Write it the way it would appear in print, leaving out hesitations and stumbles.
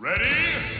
Ready?